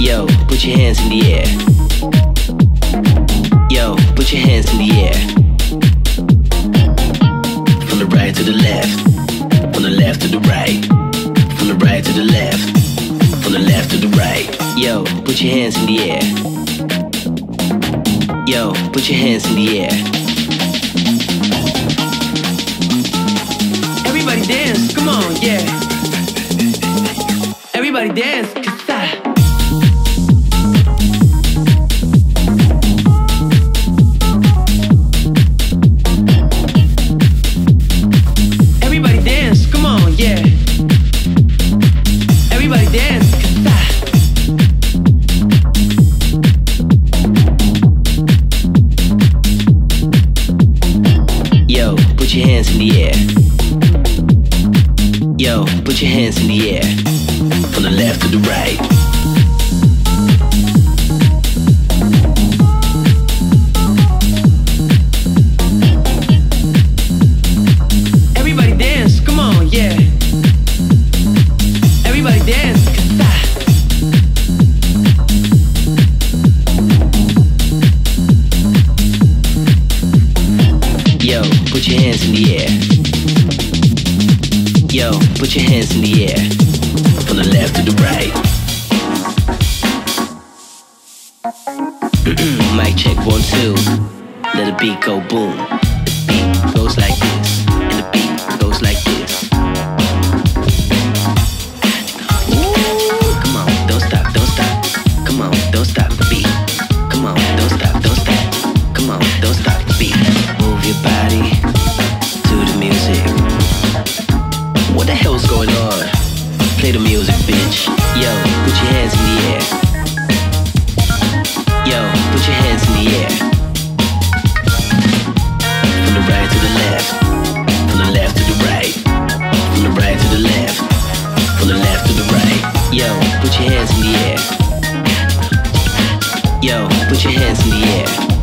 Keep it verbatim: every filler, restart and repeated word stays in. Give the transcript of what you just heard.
Yo, put your hands in the air. Yo, put your hands in the air. From the right to the left, from the left to the right, from the right to the left, from the left to the right. Yo, put your hands in the air. Yo, put your hands in the air. Everybody dance, come on, yeah. Everybody dance, cause I Put your hands in the air. Yo, put your hands in the air. From the left to the right. Everybody dance, come on, yeah. Everybody dance, cause I... Yo, put your hands in the air. Yo, put your hands in the air. From the left to the right. Mic check, one, two. Let the beat go boom. The beat goes like this, and the beat goes like this. Ooh, come on, don't stop, don't stop. Come on, don't stop the beat. Come on, don't stop, don't stop. Come on, don't stop the beat. Move your body to the music. What the hell's going on? Play the music, bitch. Yo, put your hands in the air. Yo, put your hands in the air. From the right to the left. From the left to the right. From the right to the left. From the left to the right. Yo, put your hands in the air. Yo, put your hands in the air.